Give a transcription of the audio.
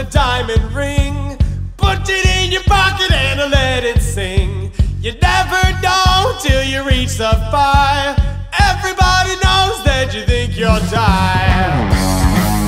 a diamond ring. Put it in your pocket and let it sing. You never know till you reach the fire. Everybody knows that you think you'll die.